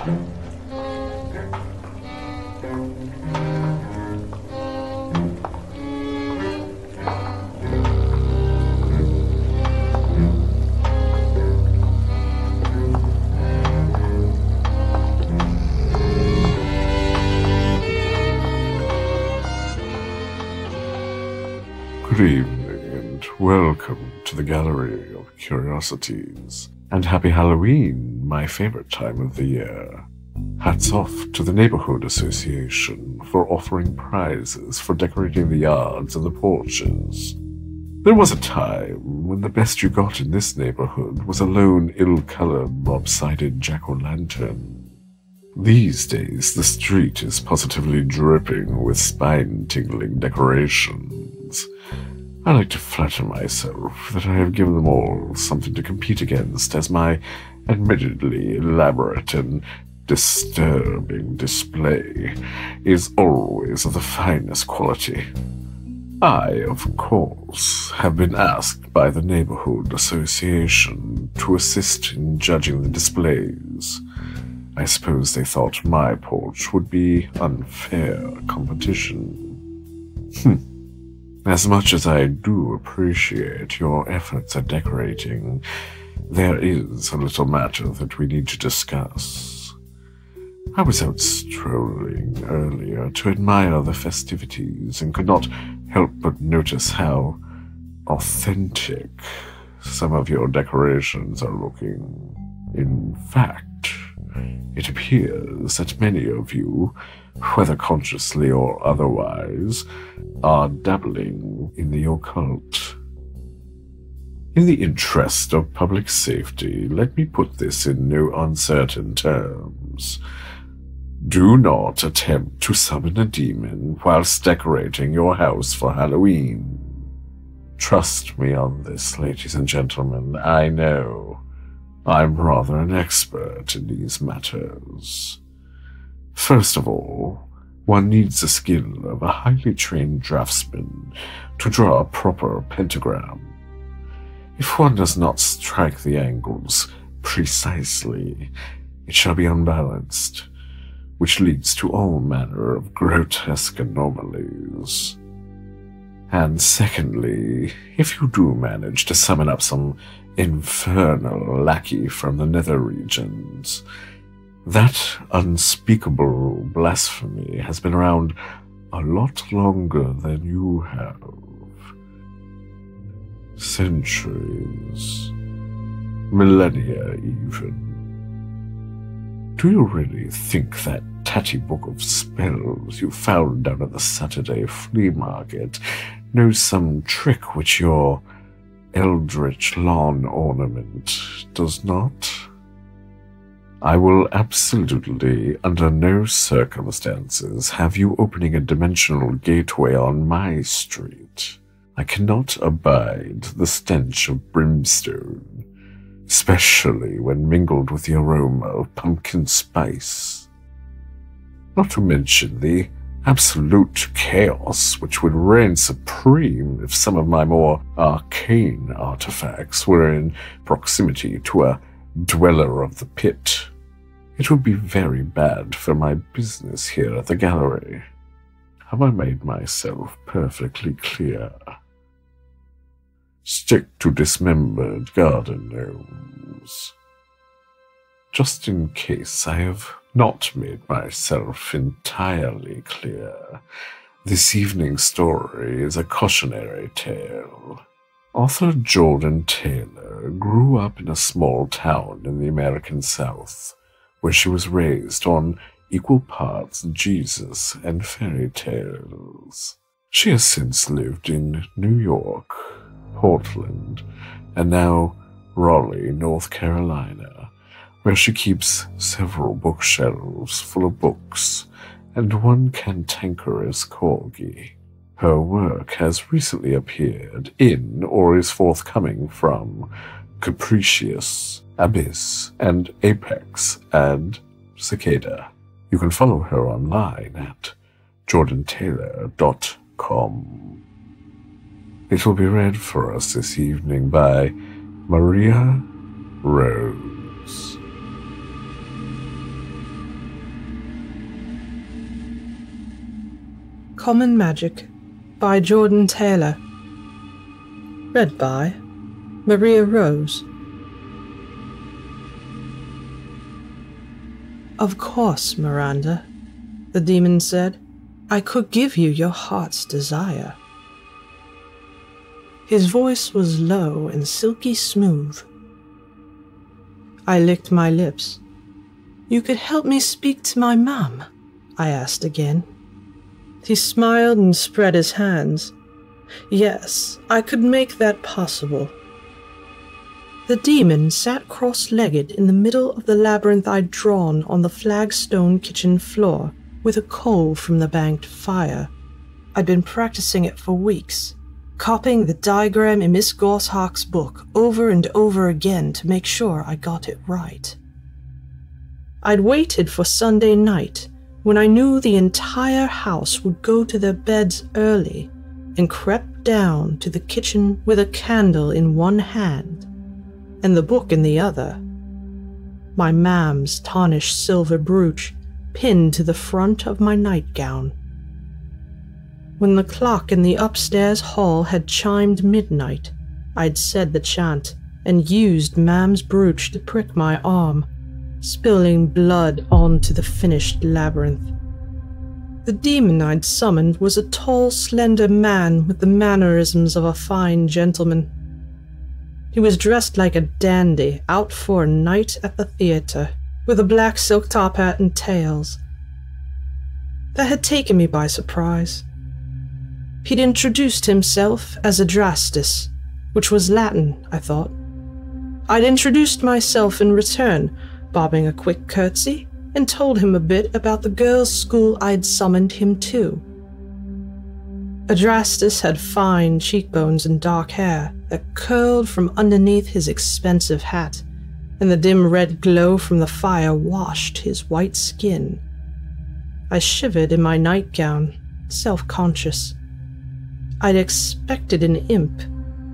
Good evening and welcome to the Gallery of Curiosities, and happy Halloween, my favorite time of the year. Hats off to the Neighborhood Association for offering prizes for decorating the yards and the porches. There was a time when the best you got in this neighborhood was a lone, ill-colored, lopsided jack-o'-lantern. These days, the street is positively dripping with spine-tingling decorations. I like to flatter myself that I have given them all something to compete against as my admittedly elaborate and disturbing display is always of the finest quality. I, of course, have been asked by the Neighborhood Association to assist in judging the displays. I suppose they thought my porch would be unfair competition. As much as I do appreciate your efforts at decorating, there is a little matter that we need to discuss. I was out strolling earlier to admire the festivities and could not help but notice how authentic some of your decorations are looking. In fact, it appears that many of you, whether consciously or otherwise, are dabbling in the occult. In the interest of public safety, let me put this in no uncertain terms. Do not attempt to summon a demon whilst decorating your house for Halloween. Trust me on this, ladies and gentlemen. I know I'm rather an expert in these matters. First of all, one needs the skill of a highly trained draftsman to draw a proper pentagram. If one does not strike the angles precisely, it shall be unbalanced, which leads to all manner of grotesque anomalies. And secondly, if you do manage to summon up some infernal lackey from the nether regions, that unspeakable blasphemy has been around a lot longer than you have. Centuries, millennia even. Do you really think that tatty book of spells you found down at the Saturday flea market knows some trick which your eldritch lawn ornament does not? I will absolutely, under no circumstances, have you opening a dimensional gateway on my street. I cannot abide the stench of brimstone, especially when mingled with the aroma of pumpkin spice. Not to mention the absolute chaos which would reign supreme if some of my more arcane artifacts were in proximity to a dweller of the pit. It would be very bad for my business here at the gallery. Have I made myself perfectly clear? Stick to dismembered garden gnomes. Just in case I have not made myself entirely clear, this evening's story is a cautionary tale. Author Jordan Taylor grew up in a small town in the American South, where she was raised on equal parts Jesus and fairy tales. She has since lived in New York, Portland, and now Raleigh, North Carolina, where she keeps several bookshelves full of books and one cantankerous corgi. Her work has recently appeared in, or is forthcoming from, Capricious, Abyss and Apex, and Cicada. You can follow her online at jordantaylor.com. It will be read for us this evening by Maria Rose. Common Magic by Jordan Taylor. Read by Maria Rose. Of course, Miranda, the demon said. I could give you your heart's desire. His voice was low and silky smooth. I licked my lips. You could help me speak to my mum? I asked again. He smiled and spread his hands. Yes, I could make that possible. The demon sat cross-legged in the middle of the labyrinth I'd drawn on the flagstone kitchen floor with a coal from the banked fire. I'd been practicing it for weeks, copying the diagram in Miss Gorsehawk's book over and over again to make sure I got it right. I'd waited for Sunday night, when I knew the entire house would go to their beds early, and crept down to the kitchen with a candle in one hand and the book in the other, my mam's tarnished silver brooch pinned to the front of my nightgown. When the clock in the upstairs hall had chimed midnight, I'd said the chant and used mam's brooch to prick my arm, spilling blood onto the finished labyrinth. The demon I'd summoned was a tall, slender man with the mannerisms of a fine gentleman. He was dressed like a dandy, out for a night at the theatre, with a black silk top hat and tails. That had taken me by surprise. He'd introduced himself as Adrastus, which was Latin, I thought. I'd introduced myself in return, bobbing a quick curtsy, and told him a bit about the girls' school I'd summoned him to. Adrastus had fine cheekbones and dark hair that curled from underneath his expensive hat, and the dim red glow from the fire washed his white skin. I shivered in my nightgown, self-conscious. I'd expected an imp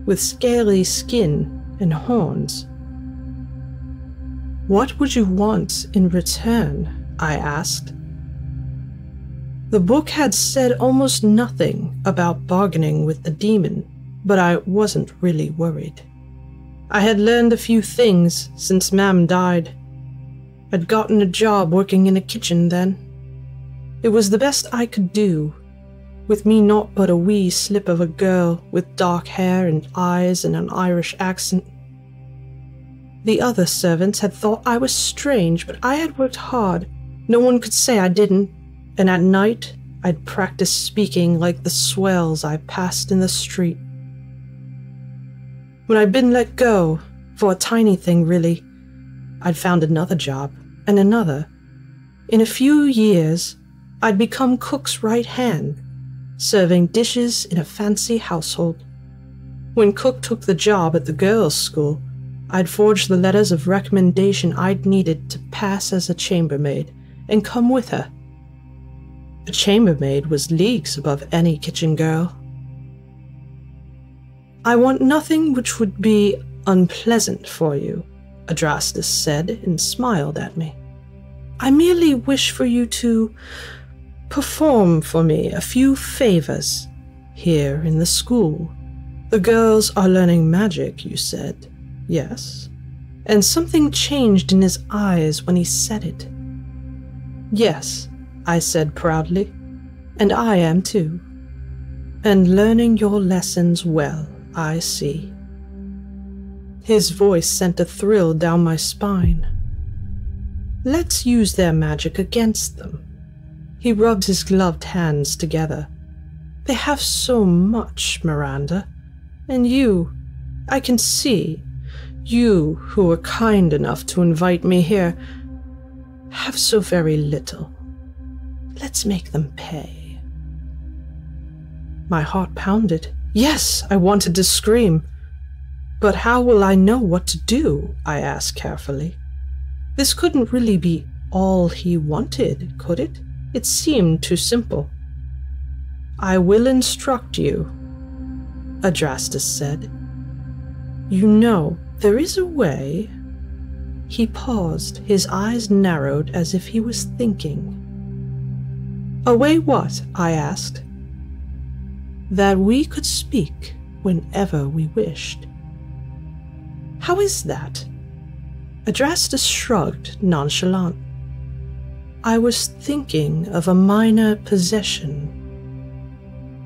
with scaly skin and horns. What would you want in return? I asked. The book had said almost nothing about bargaining with the demon, but I wasn't really worried. I had learned a few things since Mam died. I'd gotten a job working in a kitchen then. It was the best I could do, with me naught but a wee slip of a girl with dark hair and eyes and an Irish accent. The other servants had thought I was strange, but I had worked hard. No one could say I didn't, and at night I'd practice speaking like the swells I passed in the street. When I'd been let go, for a tiny thing really, I'd found another job, and another. In a few years, I'd become cook's right hand, serving dishes in a fancy household. When cook took the job at the girls' school, I'd forged the letters of recommendation I'd needed to pass as a chambermaid and come with her. A chambermaid was leagues above any kitchen girl. I want nothing which would be unpleasant for you, Adrastus said and smiled at me. I merely wish for you to perform for me a few favors here in the school. The girls are learning magic, you said. Yes. And something changed in his eyes when he said it. Yes, I said proudly, and I am too. And learning your lessons well, I see. His voice sent a thrill down my spine. Let's use their magic against them. He rubbed his gloved hands together. They have so much, Miranda. And you, I can see, you, who were kind enough to invite me here, have so very little. Let's make them pay. My heart pounded. Yes, I wanted to scream. But how will I know what to do? I asked carefully. This couldn't really be all he wanted, could it? It seemed too simple. I will instruct you, Adrastus said. You know, there is a way. He paused, his eyes narrowed as if he was thinking. A way what? I asked, that we could speak whenever we wished. How is that? Adrastus shrugged nonchalant. I was thinking of a minor possession.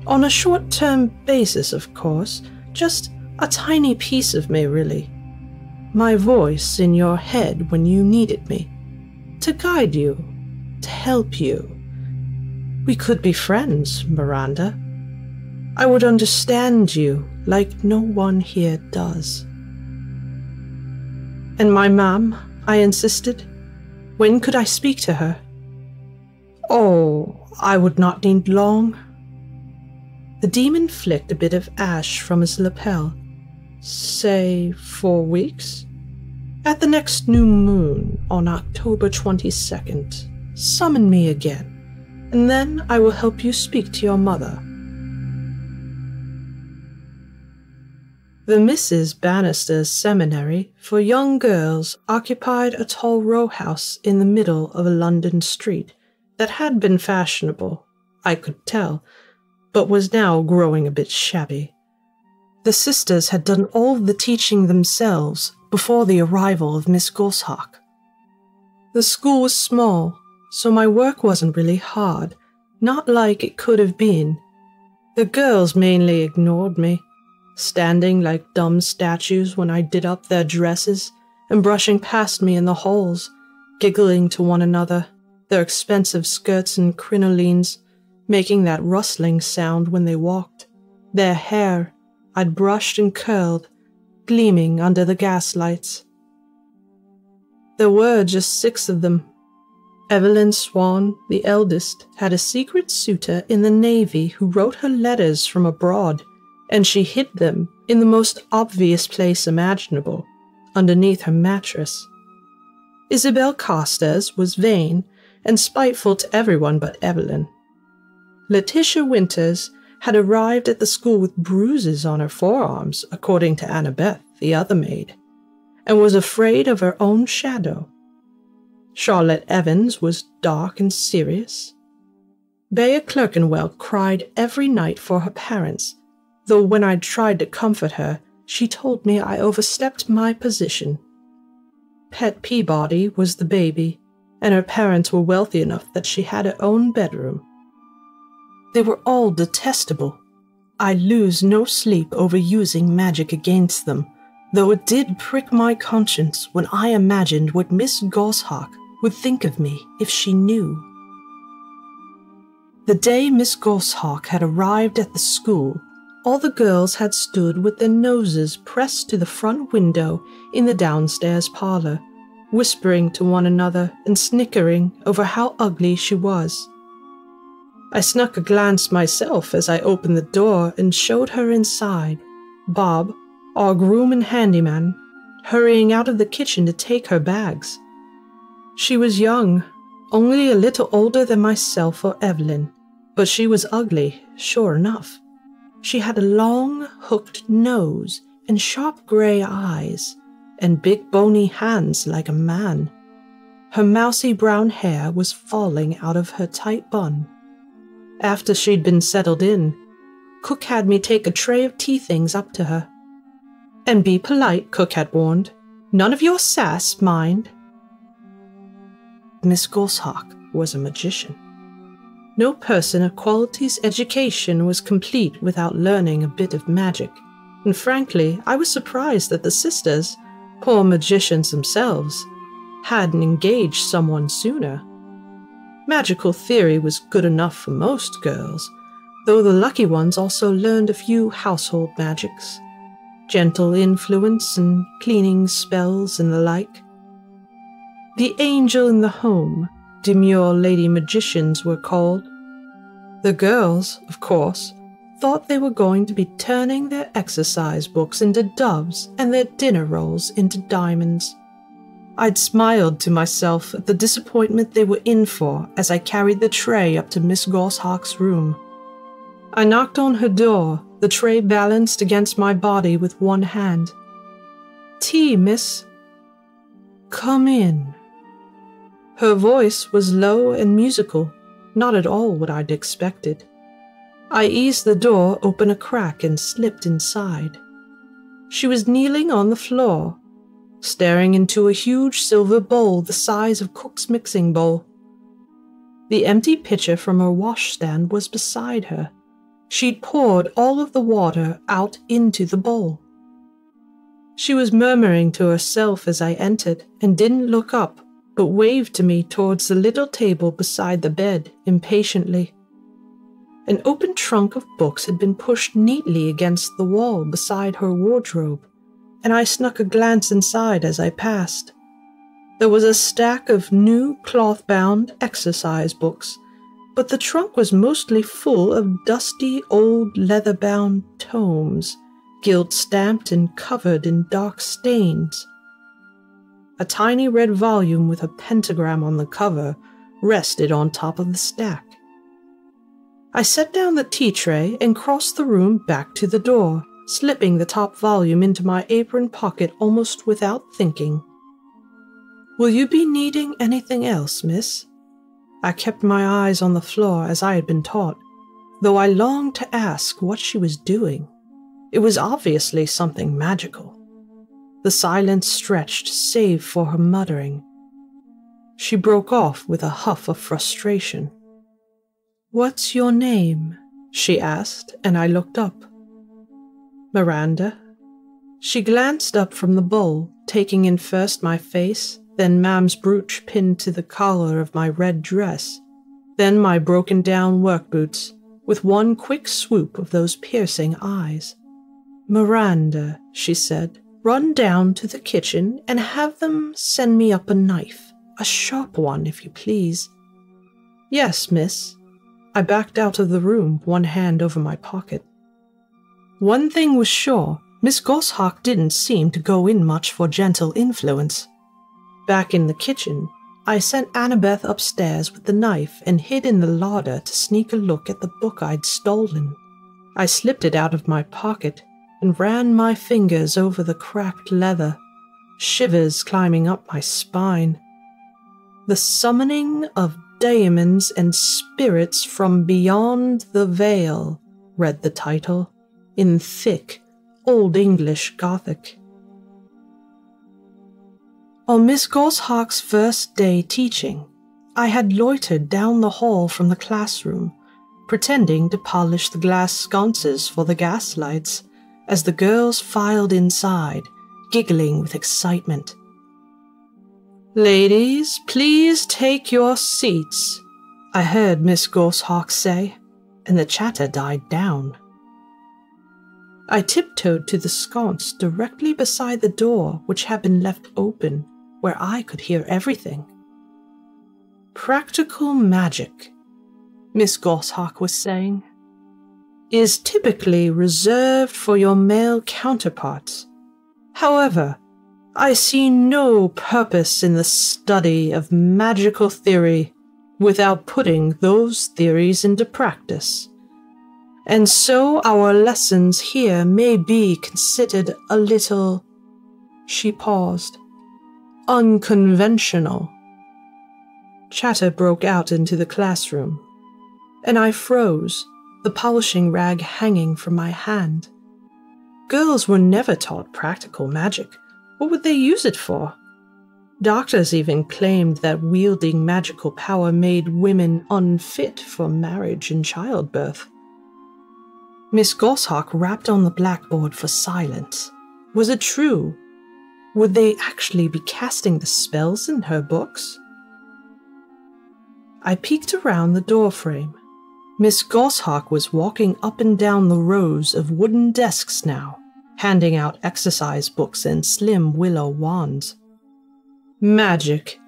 On a short-term basis, of course, just a tiny piece of me, really. My voice in your head when you needed me, to guide you, to help you. We could be friends, Miranda. I would understand you like no one here does. And my mom, I insisted. When could I speak to her? Oh, I would not need long. The demon flicked a bit of ash from his lapel. Say, 4 weeks? At the next new moon, on October 22nd, summon me again, and then I will help you speak to your mother. The Mrs. Bannister's Seminary for Young Girls occupied a tall row house in the middle of a London street that had been fashionable, I could tell, but was now growing a bit shabby. The sisters had done all the teaching themselves before the arrival of Miss Gorsehawk. The school was small, so my work wasn't really hard, not like it could have been. The girls mainly ignored me, standing like dumb statues when I did up their dresses and brushing past me in the halls, giggling to one another, their expensive skirts and crinolines, making that rustling sound when they walked, their hair I'd brushed and curled, gleaming under the gaslights. There were just 6 of them. Evelyn Swan, the eldest, had a secret suitor in the Navy who wrote her letters from abroad, and she hid them in the most obvious place imaginable, underneath her mattress. Isabel Costes was vain and spiteful to everyone but Evelyn. Letitia Winters had arrived at the school with bruises on her forearms, according to Annabeth, the other maid, and was afraid of her own shadow. Charlotte Evans was dark and serious. Bea Clerkenwell cried every night for her parents, though when I tried to comfort her, she told me I overstepped my position. Pet Peabody was the baby, and her parents were wealthy enough that she had her own bedroom. They were all detestable. I lose no sleep over using magic against them, though it did prick my conscience when I imagined what Miss Gorsehawk would think of me if she knew. The day Miss Gorsehawk had arrived at the school, all the girls had stood with their noses pressed to the front window in the downstairs parlor, whispering to one another and snickering over how ugly she was. I snuck a glance myself as I opened the door and showed her inside, Bob, our groom and handyman, hurrying out of the kitchen to take her bags. She was young, only a little older than myself or Evelyn, but she was ugly, sure enough. She had a long, hooked nose and sharp gray eyes, and big bony hands like a man. Her mousy brown hair was falling out of her tight bun. After she'd been settled in, Cook had me take a tray of tea things up to her. And be polite, Cook had warned. None of your sass, mind. Miss Gorsehawk was a magician. No person of quality's education was complete without learning a bit of magic, and frankly, I was surprised that the sisters, poor magicians themselves, hadn't engaged someone sooner. Magical theory was good enough for most girls, though the lucky ones also learned a few household magics, gentle influence and cleaning spells and the like. The angel in the home, demure lady magicians were called. The girls, of course, thought they were going to be turning their exercise books into doves and their dinner rolls into diamonds. I'd smiled to myself at the disappointment they were in for as I carried the tray up to Miss Gorsehawk's room. I knocked on her door, the tray balanced against my body with one hand. "Tea, miss." "Come in." Her voice was low and musical, not at all what I'd expected. I eased the door open a crack and slipped inside. She was kneeling on the floor, staring into a huge silver bowl the size of Cook's mixing bowl. The empty pitcher from her washstand was beside her. She'd poured all of the water out into the bowl. She was murmuring to herself as I entered and didn't look up, but waved to me towards the little table beside the bed impatiently. An open trunk of books had been pushed neatly against the wall beside her wardrobe, and I snuck a glance inside as I passed. There was a stack of new cloth-bound exercise books, but the trunk was mostly full of dusty old leather-bound tomes, gilt-stamped and covered in dark stains. A tiny red volume with a pentagram on the cover rested on top of the stack. I set down the tea tray and crossed the room back to the door, slipping the top volume into my apron pocket almost without thinking. "Will you be needing anything else, miss?" I kept my eyes on the floor as I had been taught, though I longed to ask what she was doing. It was obviously something magical. The silence stretched, save for her muttering. She broke off with a huff of frustration. "What's your name?" she asked, and I looked up. "Miranda." She glanced up from the bowl, taking in first my face, then Mam's brooch pinned to the collar of my red dress, then my broken-down work boots, with one quick swoop of those piercing eyes. "Miranda," she said, "run down to the kitchen and have them send me up a knife, a sharp one, if you please." "Yes, miss." I backed out of the room, one hand over my pocket. One thing was sure, Miss Gorsehawk didn't seem to go in much for gentle influence. Back in the kitchen, I sent Annabeth upstairs with the knife and hid in the larder to sneak a look at the book I'd stolen. I slipped it out of my pocket and ran my fingers over the cracked leather, shivers climbing up my spine. The Summoning of Daemons and Spirits from Beyond the Veil, read the title, in thick, Old English Gothic. On Miss Gorsehawk's first day teaching, I had loitered down the hall from the classroom, pretending to polish the glass sconces for the gaslights, as the girls filed inside, giggling with excitement. "Ladies, please take your seats," I heard Miss Gorsehawk say, and the chatter died down. I tiptoed to the sconce directly beside the door, which had been left open, where I could hear everything. "Practical magic," Miss Gorsehawk was saying, "is typically reserved for your male counterparts. However, I see no purpose in the study of magical theory without putting those theories into practice, and so our lessons here may be considered a little," she paused, "unconventional." Chatter broke out into the classroom, and I froze, the polishing rag hanging from my hand. Girls were never taught practical magic. What would they use it for? Doctors even claimed that wielding magical power made women unfit for marriage and childbirth. Miss Gorsehawk rapped on the blackboard for silence. Was it true? Would they actually be casting the spells in her books? I peeked around the doorframe. Miss Gorsehawk was walking up and down the rows of wooden desks now, handing out exercise books and slim willow wands. "Magic,"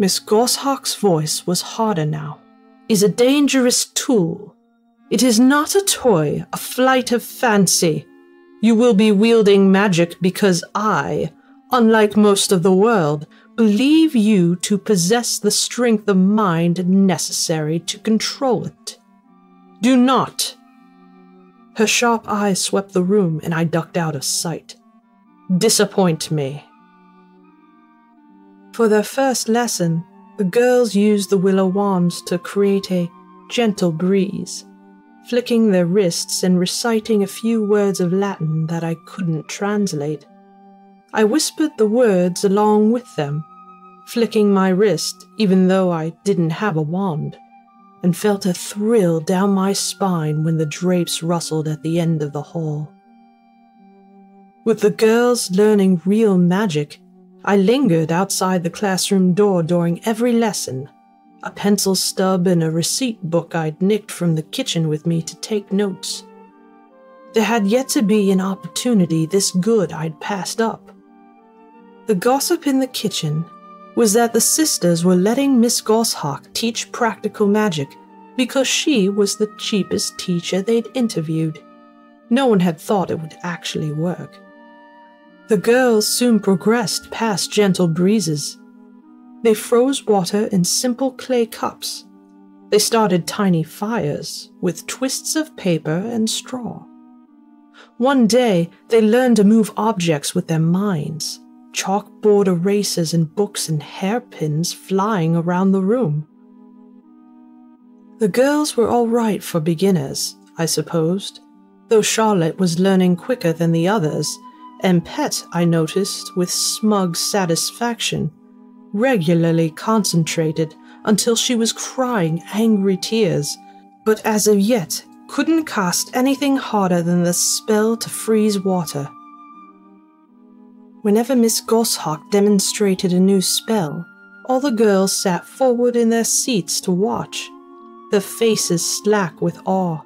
Miss Gorsehawk's voice was harder now, "is a dangerous tool. It is not a toy, a flight of fancy. You will be wielding magic because I, unlike most of the world, believe you to possess the strength of mind necessary to control it. Do not." Her sharp eyes swept the room, and I ducked out of sight. "Disappoint me." For their first lesson, the girls used the willow wands to create a gentle breeze, flicking their wrists and reciting a few words of Latin that I couldn't translate. I whispered the words along with them, flicking my wrist even though I didn't have a wand, and felt a thrill down my spine when the drapes rustled at the end of the hall. With the girls learning real magic, I lingered outside the classroom door during every lesson, a pencil stub and a receipt book I'd nicked from the kitchen with me to take notes. There had yet to be an opportunity this good I'd passed up. The gossip in the kitchen was that the sisters were letting Miss Gorsehawk teach practical magic because she was the cheapest teacher they'd interviewed. No one had thought it would actually work. The girls soon progressed past gentle breezes. They froze water in simple clay cups. They started tiny fires with twists of paper and straw. One day, they learned to move objects with their minds, chalkboard erasers and books and hairpins flying around the room. The girls were all right for beginners, I supposed, though Charlotte was learning quicker than the others, and Pet, I noticed, with smug satisfaction, regularly concentrated until she was crying angry tears, but as of yet couldn't cast anything harder than the spell to freeze water. Whenever Miss Gorsehawk demonstrated a new spell, all the girls sat forward in their seats to watch, their faces slack with awe.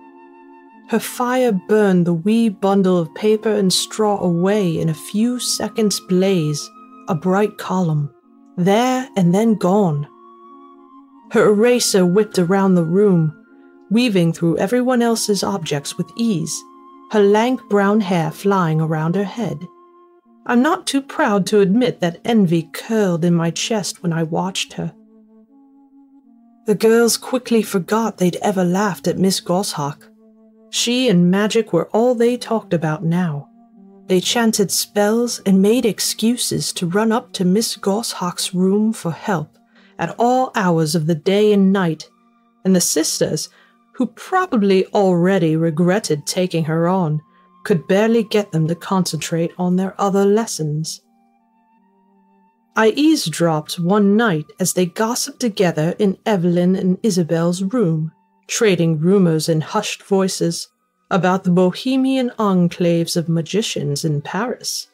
Her fire burned the wee bundle of paper and straw away in a few seconds' blaze, a bright column, there and then gone. Her eraser whipped around the room, weaving through everyone else's objects with ease, her lank brown hair flying around her head. I'm not too proud to admit that envy curled in my chest when I watched her. The girls quickly forgot they'd ever laughed at Miss Gorsehawk. She and magic were all they talked about now. They chanted spells and made excuses to run up to Miss Gorsehawk's room for help at all hours of the day and night, and the sisters, who probably already regretted taking her on, could barely get them to concentrate on their other lessons. I eavesdropped one night as they gossiped together in Evelyn and Isabel's room, trading rumors in hushed voices about the bohemian enclaves of magicians in Paris.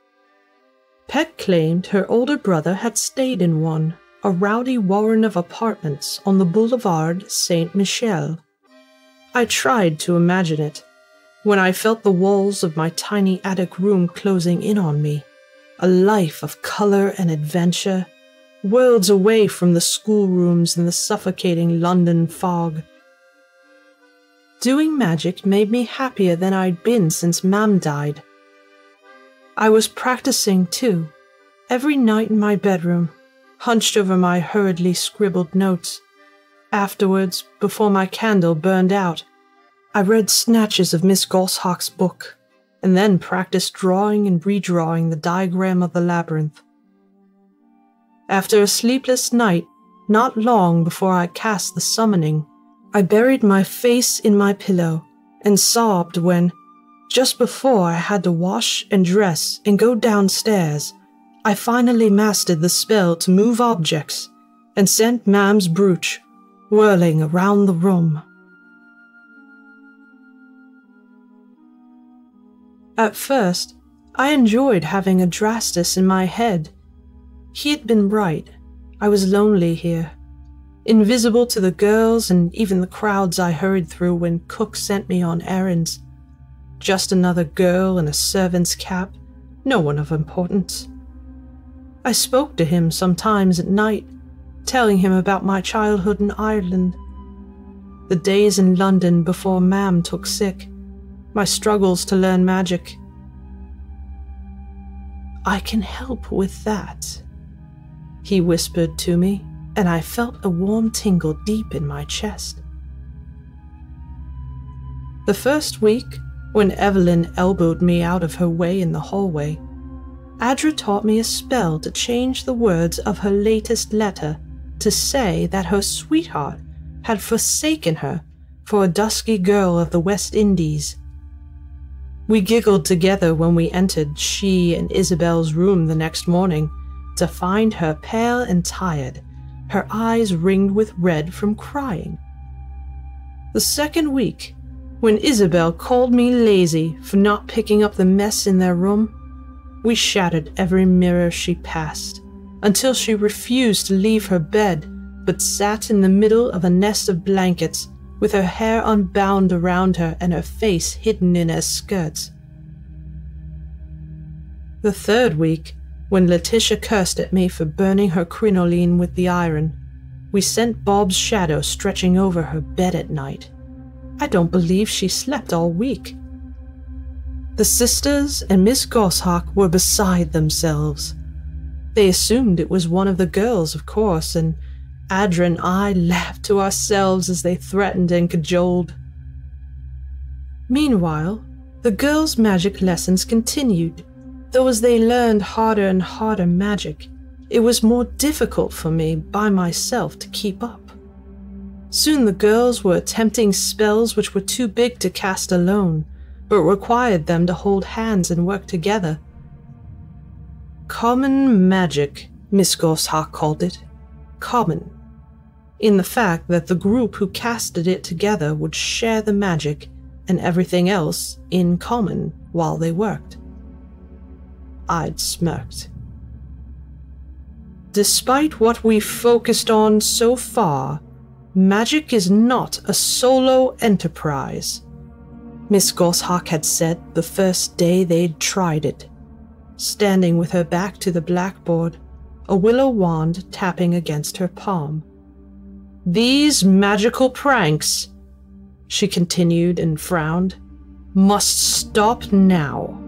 Pet claimed her older brother had stayed in one, a rowdy warren of apartments on the Boulevard Saint-Michel. I tried to imagine it, when I felt the walls of my tiny attic room closing in on me, a life of color and adventure, worlds away from the schoolrooms and the suffocating London fog. Doing magic made me happier than I'd been since Mam died. I was practicing, too, every night in my bedroom, hunched over my hurriedly scribbled notes. Afterwards, before my candle burned out, I read snatches of Miss Gorsehawk's book, and then practiced drawing and redrawing the diagram of the labyrinth. After a sleepless night, not long before I cast the summoning, I buried my face in my pillow and sobbed when, just before I had to wash and dress and go downstairs, I finally mastered the spell to move objects and sent Mam's brooch whirling around the room. At first, I enjoyed having Adrastus in my head. He had been right. I was lonely here, invisible to the girls and even the crowds I hurried through when Cook sent me on errands. Just another girl in a servant's cap, no one of importance. I spoke to him sometimes at night, telling him about my childhood in Ireland, the days in London before Mam took sick, my struggles to learn magic. "I can help with that," he whispered to me, and I felt a warm tingle deep in my chest. The first week, when Evelyn elbowed me out of her way in the hallway, Adra taught me a spell to change the words of her latest letter to say that her sweetheart had forsaken her for a dusky girl of the West Indies. We giggled together when we entered she and Isabel's room the next morning, to find her pale and tired, her eyes ringed with red from crying. The second week, when Isabel called me lazy for not picking up the mess in their room, we shattered every mirror she passed, until she refused to leave her bed, but sat in the middle of a nest of blankets, with her hair unbound around her and her face hidden in her skirts. The third week, when Letitia cursed at me for burning her crinoline with the iron, we sent Bob's shadow stretching over her bed at night. I don't believe she slept all week. The sisters and Miss Gorsehawk were beside themselves. They assumed it was one of the girls, of course, and Adra and I laughed to ourselves as they threatened and cajoled. Meanwhile, the girls' magic lessons continued, though as they learned harder and harder magic, it was more difficult for me by myself to keep up. Soon the girls were attempting spells which were too big to cast alone, but required them to hold hands and work together. Common magic, Miss Gorsehawk called it. Common in the fact that the group who casted it together would share the magic and everything else in common while they worked. I'd smirked. Despite what we've focused on so far, magic is not a solo enterprise, Miss Gorsehawk had said the first day they'd tried it, standing with her back to the blackboard, a willow wand tapping against her palm. These magical pranks, she continued and frowned, must stop now.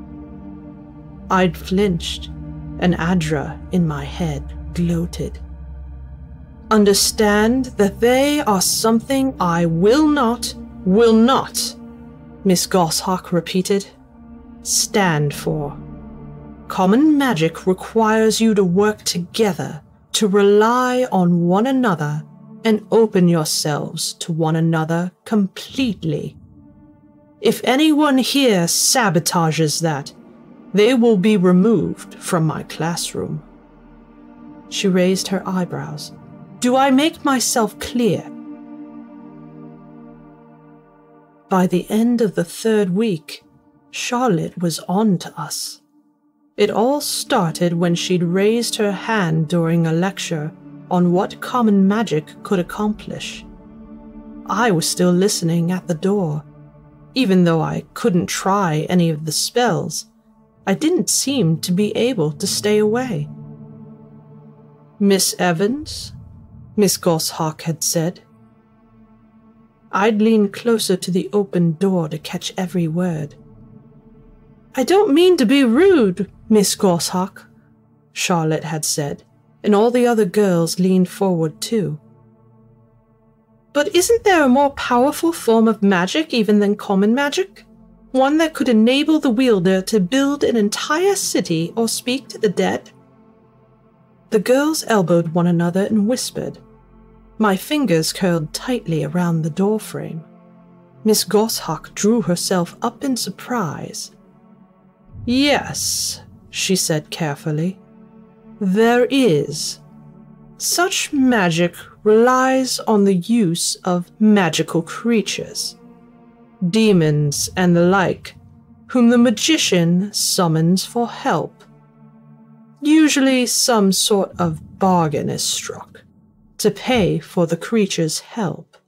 I'd flinched, and Adra in my head gloated. Understand that they are something I will not, Miss Gorsehawk repeated, stand for. Common magic requires you to work together, to rely on one another, and open yourselves to one another completely. If anyone here sabotages that, they will be removed from my classroom. She raised her eyebrows. Do I make myself clear? By the end of the third week, Charlotte was on to us. It all started when she'd raised her hand during a lecture on what common magic could accomplish. I was still listening at the door. Even though I couldn't try any of the spells, I didn't seem to be able to stay away. Miss Evans, Miss Gorsehawk had said. I'd leaned closer to the open door to catch every word. I don't mean to be rude, Miss Gorsehawk, Charlotte had said, and all the other girls leaned forward too. But isn't there a more powerful form of magic even than common magic? One that could enable the wielder to build an entire city or speak to the dead? The girls elbowed one another and whispered. My fingers curled tightly around the doorframe. Miss Gorsehawk drew herself up in surprise. Yes, she said carefully, there is. Such magic relies on the use of magical creatures, demons and the like, whom the magician summons for help. Usually some sort of bargain is struck to pay for the creature's help.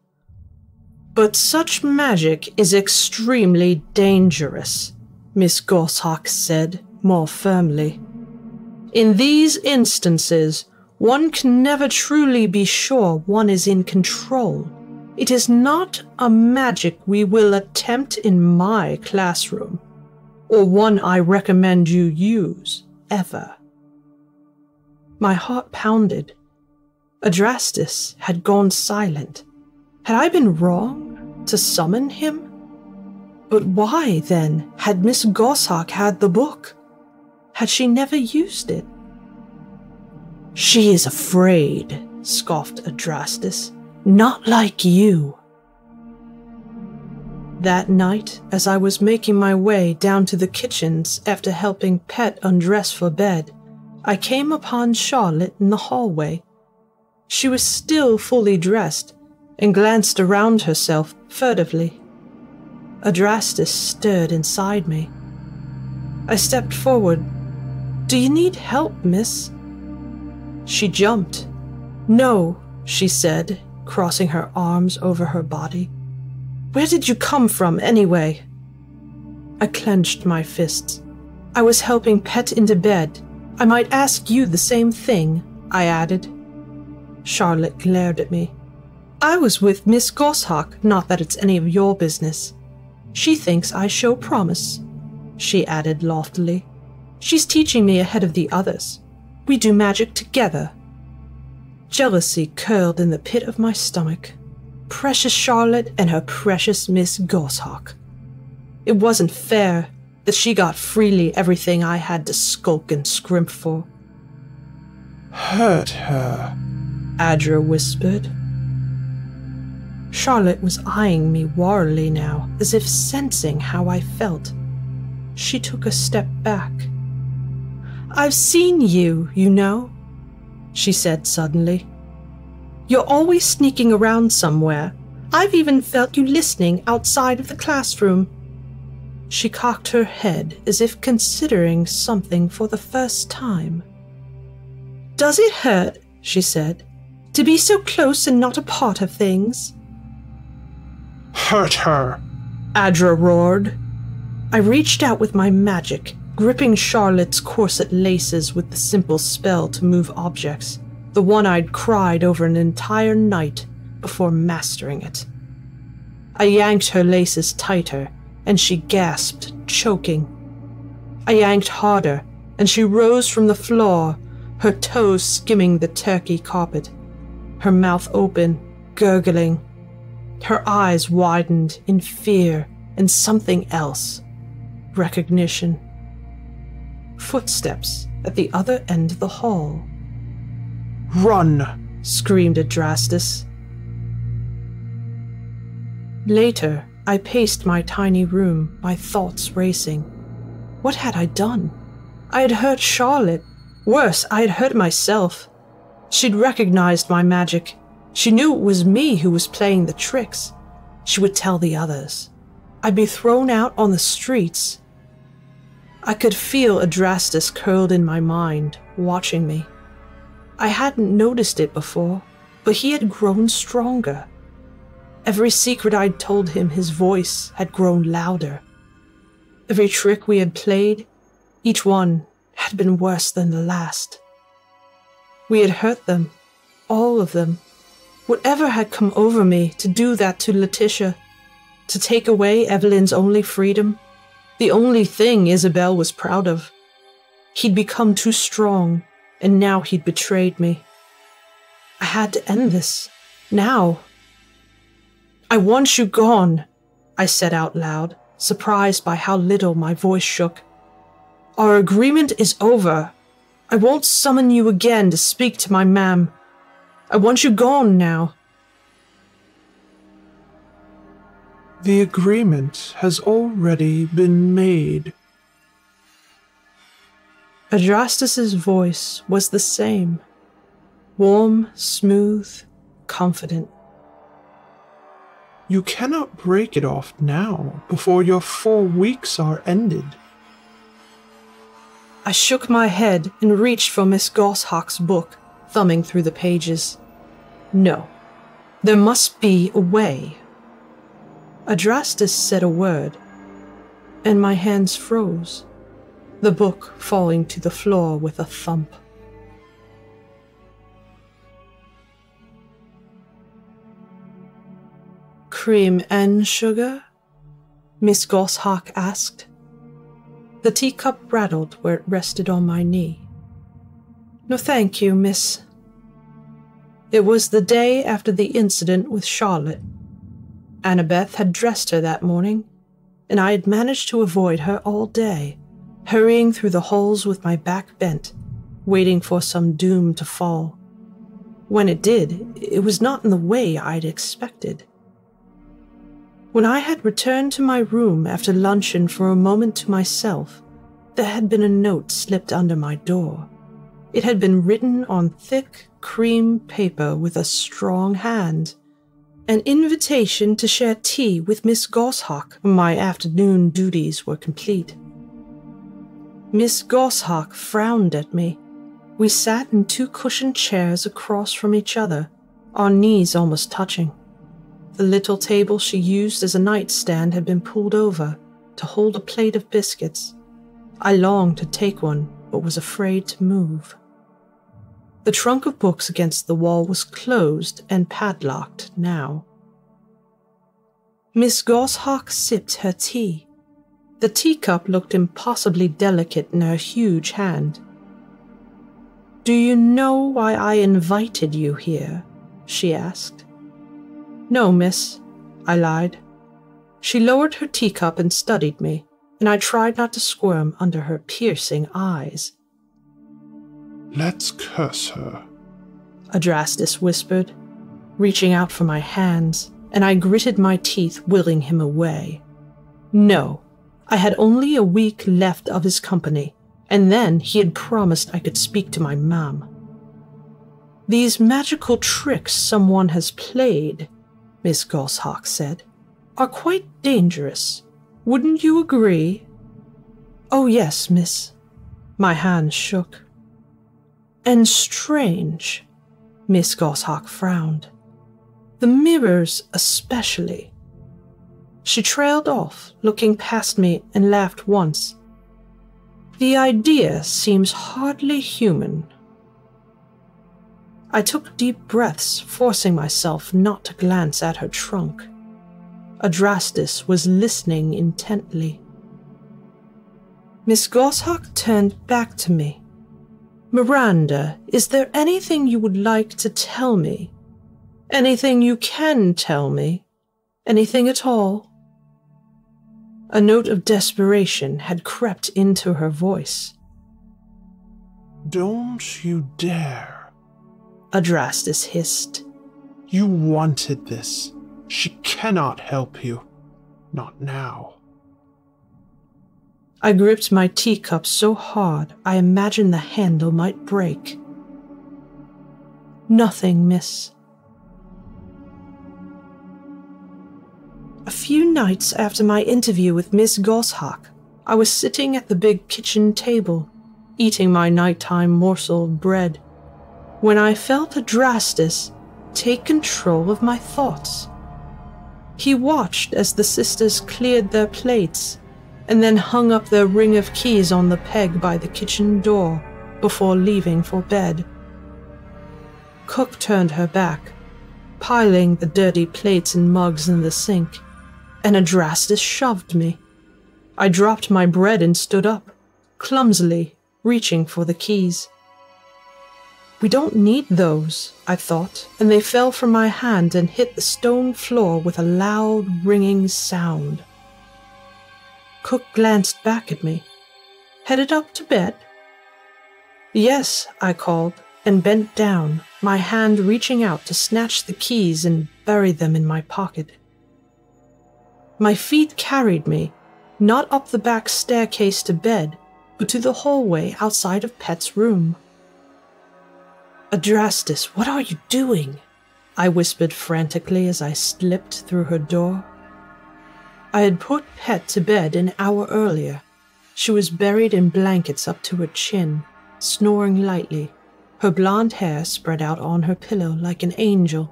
But such magic is extremely dangerous, Miss Gorsehawk said more firmly. In these instances, one can never truly be sure one is in control. It is not a magic we will attempt in my classroom, or one I recommend you use, ever. My heart pounded. Adrastus had gone silent. Had I been wrong to summon him? But why, then, had Miss Gorsehawk had the book? Had she never used it? She is afraid, scoffed Adrastus. Not like you. That night, as I was making my way down to the kitchens after helping Pet undress for bed, I came upon Charlotte in the hallway. She was still fully dressed and glanced around herself furtively. Adrastus stirred inside me. I stepped forward. "Do you need help, miss?" She jumped. "No," she said, crossing her arms over her body. "Where did you come from, anyway?" I clenched my fists. "I was helping Pet into bed. I might ask you the same thing," I added. Charlotte glared at me. "I was with Miss Gorsehawk, not that it's any of your business. She thinks I show promise," she added loftily. "She's teaching me ahead of the others. We do magic together." Jealousy curled in the pit of my stomach. Precious Charlotte and her precious Miss Gorsehawk. It wasn't fair that she got freely everything I had to skulk and scrimp for. "Hurt her," Adra whispered. Charlotte was eyeing me warily now, as if sensing how I felt. She took a step back. "I've seen you, you know," she said suddenly. "You're always sneaking around somewhere. I've even felt you listening outside of the classroom." She cocked her head as if considering something for the first time. "Does it hurt," she said, "to be so close and not a part of things?" "Hurt her," Adra roared. I reached out with my magic, gripping Charlotte's corset laces with the simple spell to move objects. The one I'd cried over an entire night before mastering it. I yanked her laces tighter, and she gasped, choking. I yanked harder, and she rose from the floor, her toes skimming the turkey carpet, her mouth open, gurgling. Her eyes widened in fear and something else, recognition. Footsteps at the other end of the hall. "Run!" screamed Adrastus. Later, I paced my tiny room, my thoughts racing. What had I done? I had hurt Charlotte. Worse, I had hurt myself. She'd recognized my magic. She knew it was me who was playing the tricks. She would tell the others. I'd be thrown out on the streets. I could feel Adrastus curled in my mind, watching me. I hadn't noticed it before, but he had grown stronger. Every secret I'd told him, his voice had grown louder. Every trick we had played, each one had been worse than the last. We had hurt them, all of them. Whatever had come over me to do that to Letitia, to take away Evelyn's only freedom, the only thing Isabel was proud of. He'd become too strong. And now he'd betrayed me. I had to end this. Now. "I want you gone," I said out loud, surprised by how little my voice shook. "Our agreement is over. I won't summon you again to speak to my ma'am. I want you gone now." "The agreement has already been made." Adrastus's voice was the same, warm, smooth, confident. "You cannot break it off now, before your 4 weeks are ended." I shook my head and reached for Miss Gorsehawk's book, thumbing through the pages. No, there must be a way. Adrastus said a word, and my hands froze. The book falling to the floor with a thump. "Cream and sugar?" Miss Gorsehawk asked. The teacup rattled where it rested on my knee. "No thank you, miss." It was the day after the incident with Charlotte. Annabeth had dressed her that morning, and I had managed to avoid her all day. Hurrying through the halls with my back bent, waiting for some doom to fall. When it did, it was not in the way I'd expected. When I had returned to my room after luncheon for a moment to myself, there had been a note slipped under my door. It had been written on thick cream paper with a strong hand. An invitation to share tea with Miss Gorsehawk when my afternoon duties were complete. Miss Gorsehawk frowned at me. We sat in two cushioned chairs across from each other, our knees almost touching. The little table she used as a nightstand had been pulled over to hold a plate of biscuits. I longed to take one, but was afraid to move. The trunk of books against the wall was closed and padlocked now. Miss Gorsehawk sipped her tea. The teacup looked impossibly delicate in her huge hand. "Do you know why I invited you here?" she asked. "No, miss," I lied. She lowered her teacup and studied me, and I tried not to squirm under her piercing eyes. "Let's curse her," Adrastus whispered, reaching out for my hands, and I gritted my teeth, willing him away. No, I had only a week left of his company, and then he had promised I could speak to my mom. "These magical tricks someone has played," Miss Gorsehawk said, "are quite dangerous. Wouldn't you agree?" "Oh yes, miss." My hands shook. "And strange," Miss Gorsehawk frowned. "The mirrors especially." She trailed off, looking past me, and laughed once. "The idea seems hardly human." I took deep breaths, forcing myself not to glance at her trunk. Adrastus was listening intently. Miss Gorsehawk turned back to me. "Miranda, is there anything you would like to tell me? Anything you can tell me? Anything at all?" A note of desperation had crept into her voice. "Don't you dare," Adrastus hissed. "You wanted this. She cannot help you. Not now." I gripped my teacup so hard, I imagined the handle might break. "Nothing, miss." A few nights after my interview with Miss Gorsehawk, I was sitting at the big kitchen table, eating my nighttime morsel of bread, when I felt Adrastus take control of my thoughts. He watched as the sisters cleared their plates, and then hung up their ring of keys on the peg by the kitchen door before leaving for bed. Cook turned her back, piling the dirty plates and mugs in the sink, and Adrastus shoved me. I dropped my bread and stood up, clumsily, reaching for the keys. "We don't need those," I thought, and they fell from my hand and hit the stone floor with a loud, ringing sound. Cook glanced back at me. "Headed up to bed?" "Yes," I called, and bent down, my hand reaching out to snatch the keys and bury them in my pocket. My feet carried me, not up the back staircase to bed, but to the hallway outside of Pet's room. "Adrastus, what are you doing?" I whispered frantically as I slipped through her door. I had put Pet to bed an hour earlier. She was buried in blankets up to her chin, snoring lightly, her blonde hair spread out on her pillow like an angel.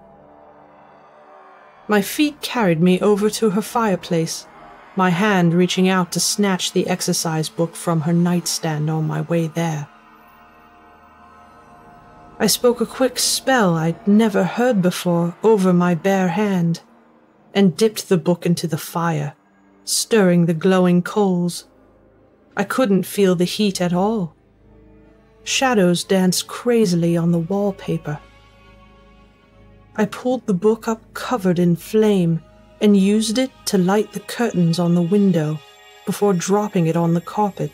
My feet carried me over to her fireplace, my hand reaching out to snatch the exercise book from her nightstand on my way there. I spoke a quick spell I'd never heard before over my bare hand, and dipped the book into the fire, stirring the glowing coals. I couldn't feel the heat at all. Shadows danced crazily on the wallpaper. I pulled the book up covered in flame and used it to light the curtains on the window before dropping it on the carpet,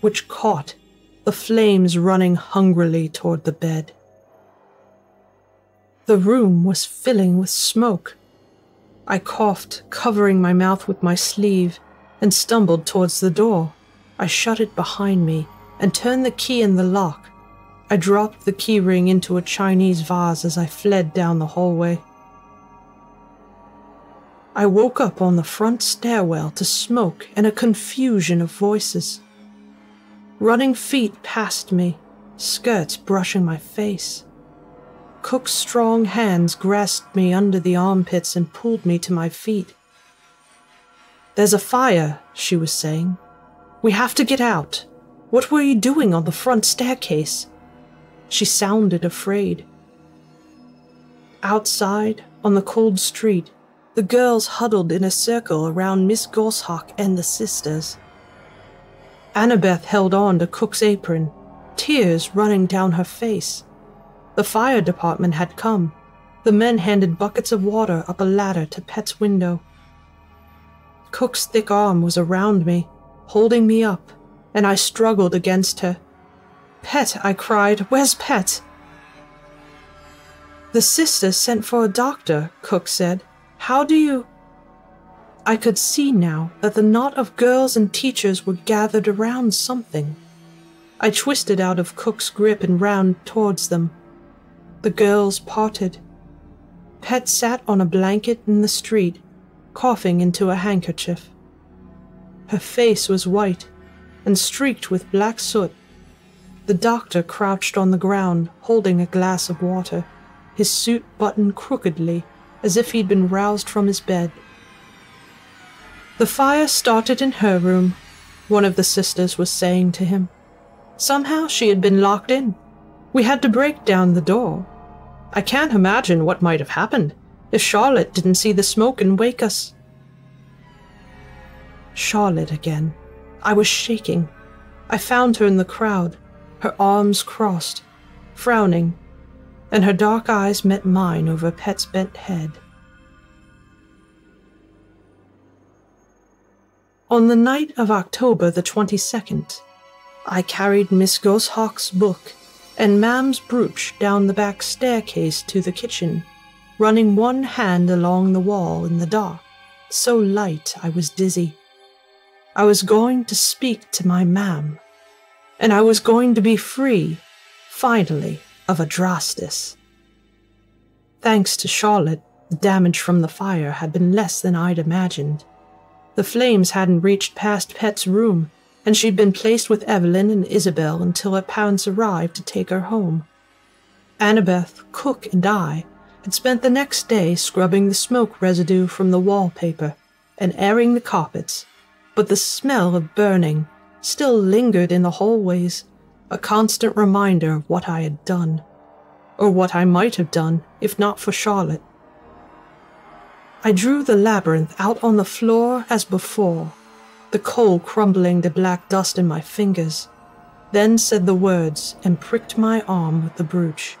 which caught, the flames running hungrily toward the bed. The room was filling with smoke. I coughed, covering my mouth with my sleeve, and stumbled towards the door. I shut it behind me and turned the key in the lock. I dropped the key ring into a Chinese vase as I fled down the hallway. I woke up on the front stairwell to smoke and a confusion of voices. Running feet passed me, skirts brushing my face. Cook's strong hands grasped me under the armpits and pulled me to my feet. "There's a fire," she was saying. "We have to get out. What were you doing on the front staircase?" She sounded afraid. Outside, on the cold street, the girls huddled in a circle around Miss Gorsehawk and the sisters. Annabeth held on to Cook's apron, tears running down her face. The fire department had come. The men handed buckets of water up a ladder to Pet's window. Cook's thick arm was around me, holding me up, and I struggled against her. "Pet," I cried, "where's Pet?" "The sister sent for a doctor," Cook said. "How do you—" I could see now that the knot of girls and teachers were gathered around something. I twisted out of Cook's grip and ran towards them. The girls parted. Pet sat on a blanket in the street, coughing into a handkerchief. Her face was white and streaked with black soot. The doctor crouched on the ground, holding a glass of water, his suit buttoned crookedly, as if he'd been roused from his bed. "The fire started in her room," one of the sisters was saying to him. "Somehow she had been locked in. We had to break down the door. I can't imagine what might have happened if Charlotte didn't see the smoke and wake us." Charlotte again. I was shaking. I found her in the crowd, her arms crossed, frowning, and her dark eyes met mine over Pet's bent head. On the night of October the 22nd, I carried Miss Goshawk's book and Mam's brooch down the back staircase to the kitchen, running one hand along the wall in the dark, so light I was dizzy. I was going to speak to my Mam, and I was going to be free, finally, of Adrastus. Thanks to Charlotte, the damage from the fire had been less than I'd imagined. The flames hadn't reached past Pet's room, and she'd been placed with Evelyn and Isabel until her parents arrived to take her home. Annabeth, Cook, and I had spent the next day scrubbing the smoke residue from the wallpaper and airing the carpets, but the smell of burning still lingered in the hallways, a constant reminder of what I had done, or what I might have done if not for Charlotte. I drew the labyrinth out on the floor as before, the coal crumbling to black dust in my fingers, then said the words and pricked my arm with the brooch.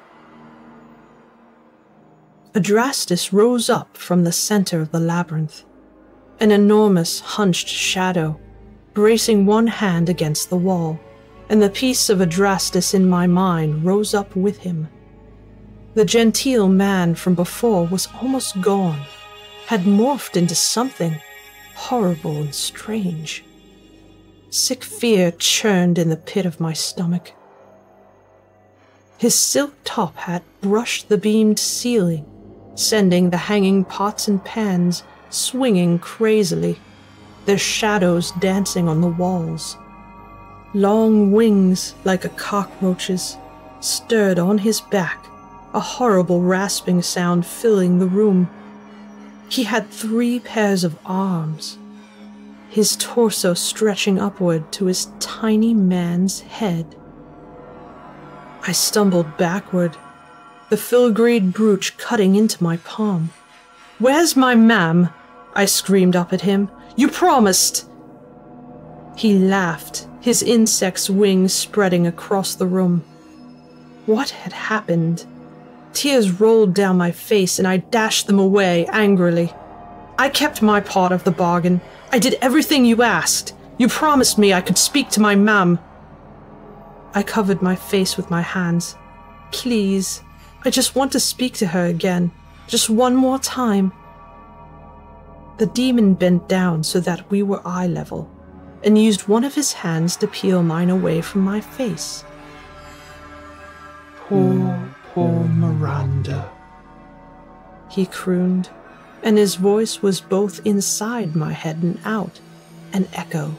Adrastus rose up from the center of the labyrinth, an enormous hunched shadow, bracing one hand against the wall, and the piece of Adrastus in my mind rose up with him. The genteel man from before was almost gone, had morphed into something horrible and strange. Sick fear churned in the pit of my stomach. His silk top hat brushed the beamed ceiling, sending the hanging pots and pans swinging crazily, their shadows dancing on the walls. Long wings, like a cockroach's, stirred on his back, a horrible rasping sound filling the room. He had three pairs of arms, his torso stretching upward to his tiny man's head. I stumbled backward, the filigreed brooch cutting into my palm. "Where's my Mam?" I screamed up at him. "You promised!" He laughed, his insect's wings spreading across the room. What had happened? Tears rolled down my face and I dashed them away angrily. "I kept my part of the bargain. I did everything you asked. You promised me I could speak to my Mam." I covered my face with my hands. "Please, I just want to speak to her again. Just one more time." The demon bent down so that we were eye level and used one of his hands to peel mine away from my face. Poor Miranda, he crooned, and his voice was both inside my head and out, an echo.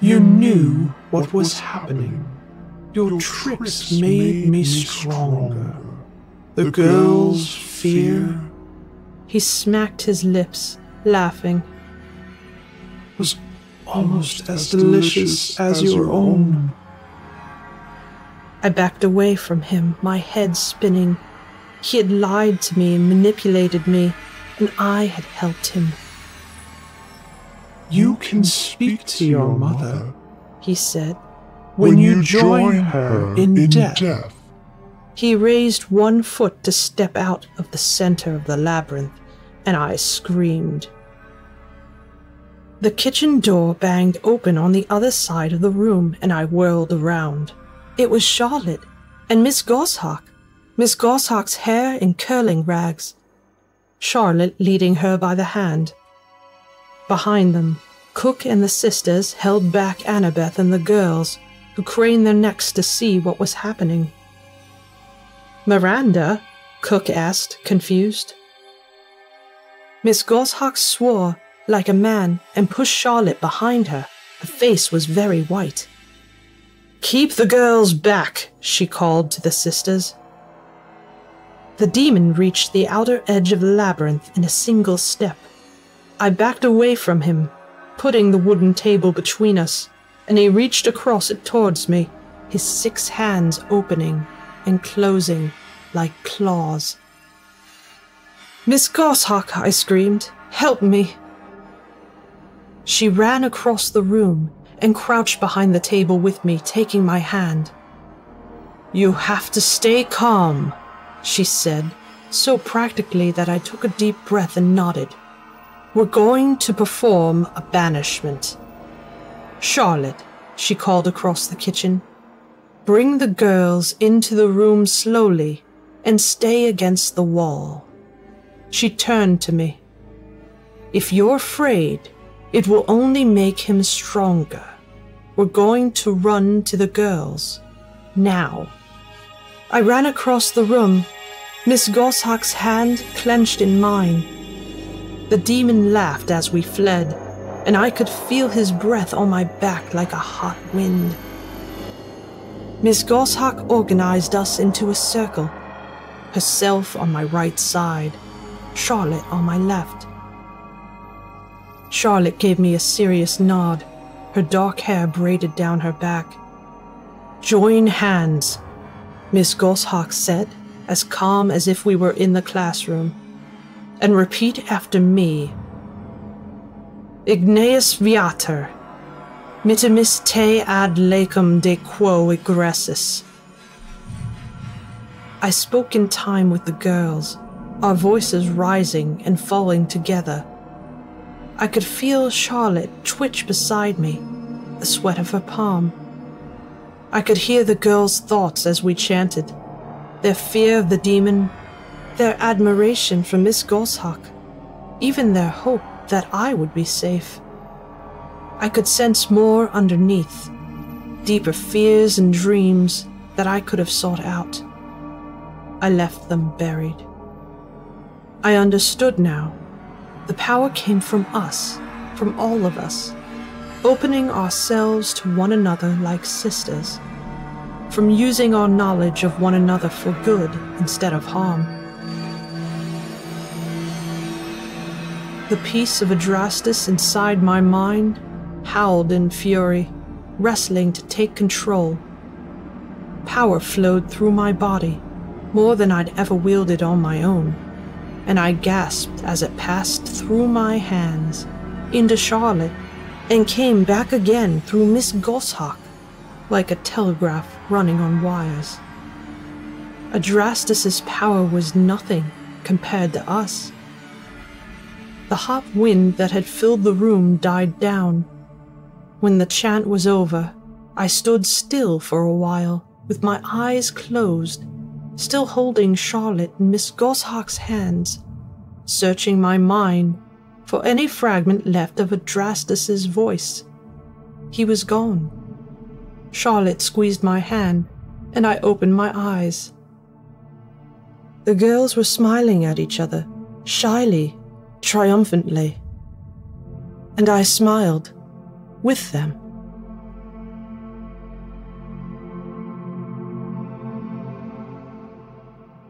You knew what was happening. Your tricks made me stronger. The girl's fear. He smacked his lips, laughing. Was almost as delicious as your own. I backed away from him, my head spinning. He had lied to me and manipulated me, and I had helped him. You can speak to your mother, he said, when you join her in death. He raised one foot to step out of the center of the labyrinth, and I screamed. The kitchen door banged open on the other side of the room, and I whirled around. It was Charlotte and Miss Gorsehawk, Miss Gorsehawk's hair in curling rags, Charlotte leading her by the hand. Behind them, Cook and the sisters held back Annabeth and the girls, who craned their necks to see what was happening. Miranda? Cook asked, confused. Miss Gorsehawk swore like a man and pushed Charlotte behind her. Her face was very white. Keep the girls back, she called to the sisters. The demon reached the outer edge of the labyrinth in a single step. I backed away from him, putting the wooden table between us, and he reached across it towards me, his six hands opening and closing like claws. Miss Gorsehawk, I screamed, help me. She ran across the room and crouched behind the table with me, taking my hand. You have to stay calm, she said, so practically that I took a deep breath and nodded. We're going to perform a banishment. Charlotte, she called across the kitchen, bring the girls into the room slowly and stay against the wall. She turned to me. If you're afraid, it will only make him stronger. We're going to run to the girls. Now. I ran across the room, Miss Gorsehawk's hand clenched in mine. The demon laughed as we fled, and I could feel his breath on my back like a hot wind. Miss Gorsehawk organized us into a circle, herself on my right side, Charlotte on my left. Charlotte gave me a serious nod, her dark hair braided down her back. Join hands, Miss Gorsehawk said, as calm as if we were in the classroom, and repeat after me. Igneus viator. Mittimis te ad lecum de quo egressus. I spoke in time with the girls, our voices rising and falling together. I could feel Charlotte twitch beside me, the sweat of her palm. I could hear the girls' thoughts as we chanted, their fear of the demon, their admiration for Miss Gorsehawk, even their hope that I would be safe. I could sense more underneath, deeper fears and dreams that I could have sought out. I left them buried. I understood now. The power came from us, from all of us, opening ourselves to one another like sisters, from using our knowledge of one another for good instead of harm. The peace of Adrastus inside my mind howled in fury, wrestling to take control. Power flowed through my body, more than I'd ever wielded on my own, and I gasped as it passed through my hands, into Charlotte, and came back again through Miss Gorsehawk, like a telegraph running on wires. Adrastus's power was nothing compared to us. The hot wind that had filled the room died down. When the chant was over, I stood still for a while, with my eyes closed, still holding Charlotte and Miss Gorsehawk's hands, searching my mind for any fragment left of Adrastus' voice. He was gone. Charlotte squeezed my hand, and I opened my eyes. The girls were smiling at each other, shyly, triumphantly. And I smiled with them.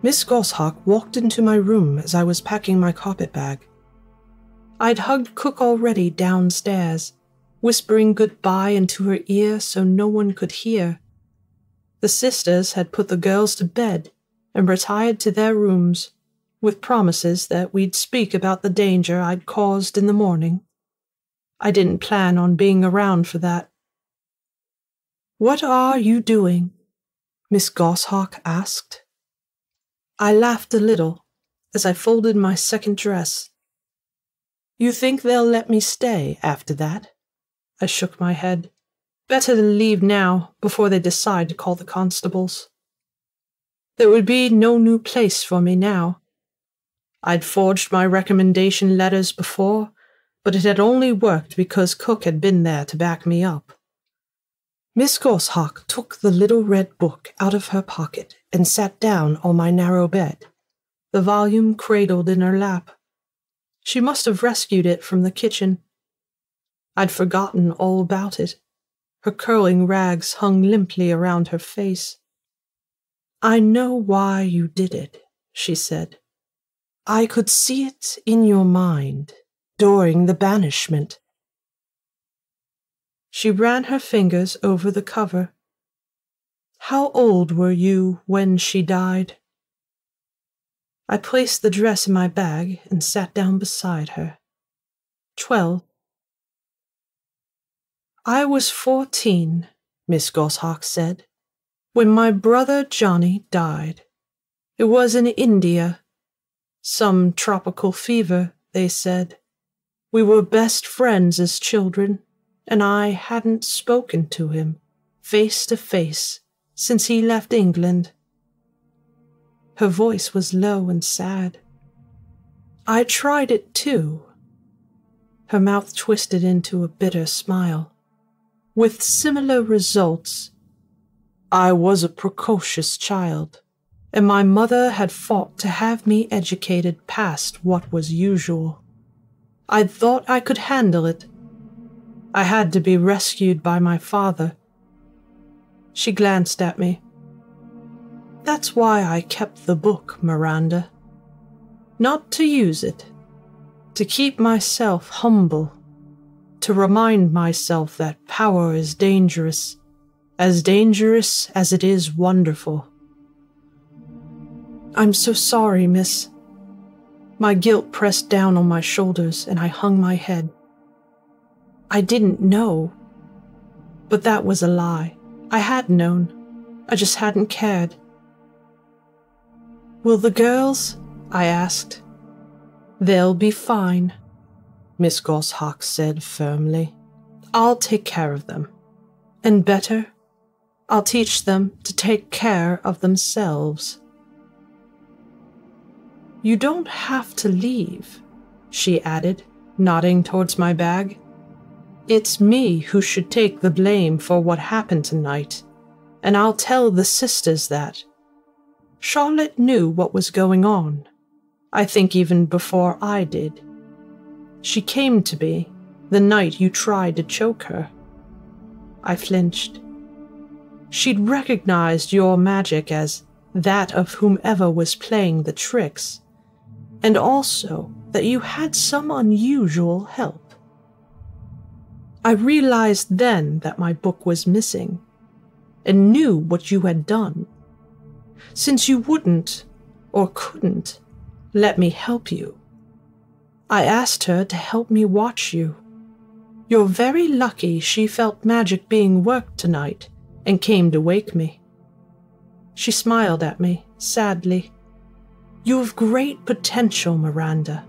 Miss Gorsehawk walked into my room as I was packing my carpet bag. I'd hugged Cook already downstairs, whispering goodbye into her ear so no one could hear. The sisters had put the girls to bed and retired to their rooms, with promises that we'd speak about the danger I'd caused in the morning. I didn't plan on being around for that. "What are you doing?" Miss Gorsehawk asked. I laughed a little as I folded my second dress. "You think they'll let me stay after that?" I shook my head. "Better to leave now before they decide to call the constables. There would be no new place for me now. I'd forged my recommendation letters before, but it had only worked because Cook had been there to back me up." Miss Gorsehawk took the little red book out of her pocket and sat down on my narrow bed, the volume cradled in her lap. She must have rescued it from the kitchen. I'd forgotten all about it. Her curling rags hung limply around her face. "I know why you did it," she said. "I could see it in your mind during the banishment." She ran her fingers over the cover. "How old were you when she died?" I placed the dress in my bag and sat down beside her. 12. "I was 14, Miss Gorsehawk said, when my brother Johnny died. It was in India. Some tropical fever, they said. We were best friends as children, and I hadn't spoken to him, face to face, since he left England." Her voice was low and sad. "I tried it too." Her mouth twisted into a bitter smile. "With similar results. I was a precocious child, and my mother had fought to have me educated past what was usual. I thought I could handle it. I had to be rescued by my father." She glanced at me. "That's why I kept the book, Miranda. Not to use it. To keep myself humble. To remind myself that power is dangerous. As dangerous as it is wonderful." "I'm so sorry, miss." My guilt pressed down on my shoulders and I hung my head. I didn't know. But that was a lie. I had known. I just hadn't cared. "Will the girls?" I asked. "They'll be fine," Miss Gorsehawk said firmly. "I'll take care of them. And better, I'll teach them to take care of themselves." "You don't have to leave," she added, nodding towards my bag. "It's me who should take the blame for what happened tonight, and I'll tell the sisters that. Charlotte knew what was going on, I think even before I did. She came to me the night you tried to choke her." I flinched. She'd recognized your magic as that of whomever was playing the tricks, and also that you had some unusual help. I realized then that my book was missing, and knew what you had done. Since you wouldn't, or couldn't, let me help you, I asked her to help me watch you. You're very lucky she felt magic being worked tonight, and came to wake me." She smiled at me, sadly. "You've great potential, Miranda.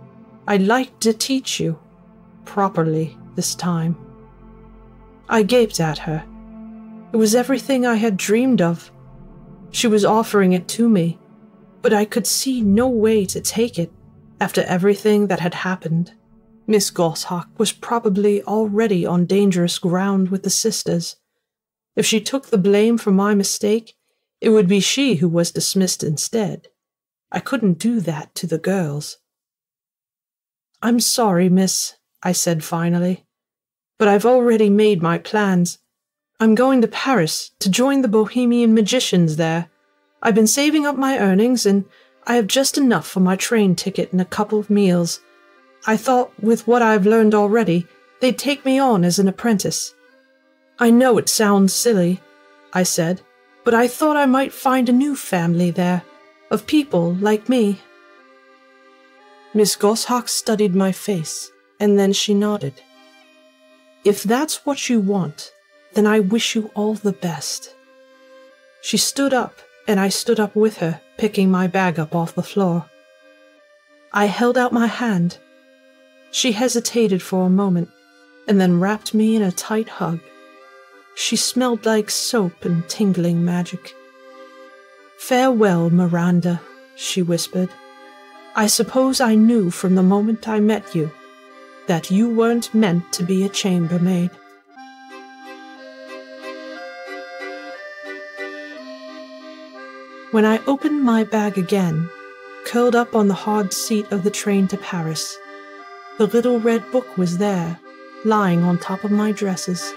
I'd like to teach you, properly this time." I gaped at her. It was everything I had dreamed of. She was offering it to me, but I could see no way to take it after everything that had happened, Miss Gorsehawk was probably already on dangerous ground with the sisters. If she took the blame for my mistake, it would be she who was dismissed instead. I couldn't do that to the girls. "I'm sorry, miss," I said finally, "but I've already made my plans. I'm going to Paris to join the Bohemian magicians there. I've been saving up my earnings, and I have just enough for my train ticket and a couple of meals. I thought, with what I've learned already, they'd take me on as an apprentice." "I know it sounds silly," I said, "but I thought I might find a new family there, of people like me." Miss Gorsehawk studied my face, and then she nodded. "If that's what you want, then I wish you all the best." She stood up, and I stood up with her, picking my bag up off the floor. I held out my hand. She hesitated for a moment, and then wrapped me in a tight hug. She smelled like soap and tingling magic. "Farewell, Miranda," she whispered. "I suppose I knew from the moment I met you that you weren't meant to be a chambermaid." When I opened my bag again, curled up on the hard seat of the train to Paris, the little red book was there, lying on top of my dresses.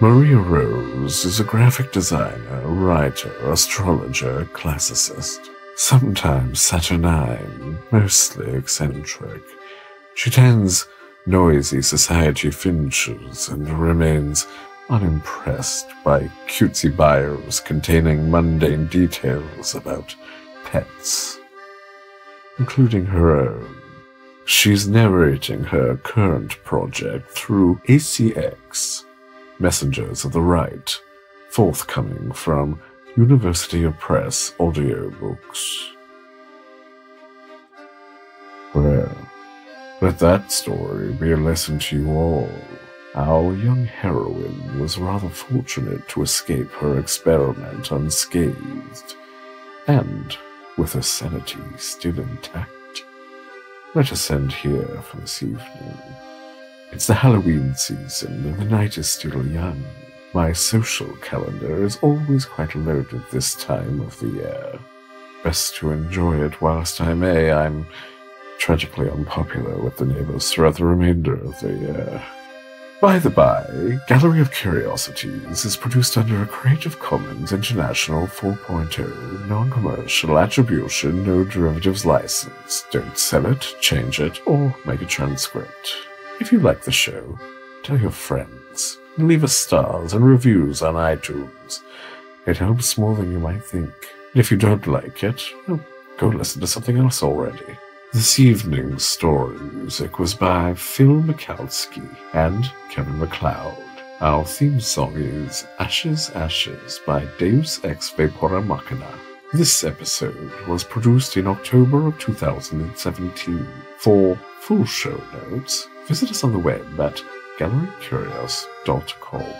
Maria Rose is a graphic designer, writer, astrologer, classicist. Sometimes saturnine, mostly eccentric. She attends noisy society finches and remains unimpressed by cutesy bios containing mundane details about pets, including her own. She's narrating her current project through ACX, Messengers of the Right, forthcoming from University of Press Audiobooks. Well, let that story be a lesson to you all. Our young heroine was rather fortunate to escape her experiment unscathed, and with her sanity still intact. Let us end here for this evening. It's the Halloween season, and the night is still young. My social calendar is always quite loaded this time of the year. Best to enjoy it whilst I may. I'm tragically unpopular with the neighbors throughout the remainder of the year. By the by, Gallery of Curiosities is produced under a Creative Commons International 4.0 non-commercial attribution, no derivatives license. Don't sell it, change it, or make a transcript. If you like the show, tell your friends. Leave us stars and reviews on iTunes. It helps more than you might think. And if you don't like it, well, go listen to something else already. This evening's story music was by Phil Michalski and Kevin MacLeod. Our theme song is Ashes, Ashes by Deus Ex Vapora Machina. This episode was produced in October of 2017. For full show notes, visit us on the web at gallerycurios.com.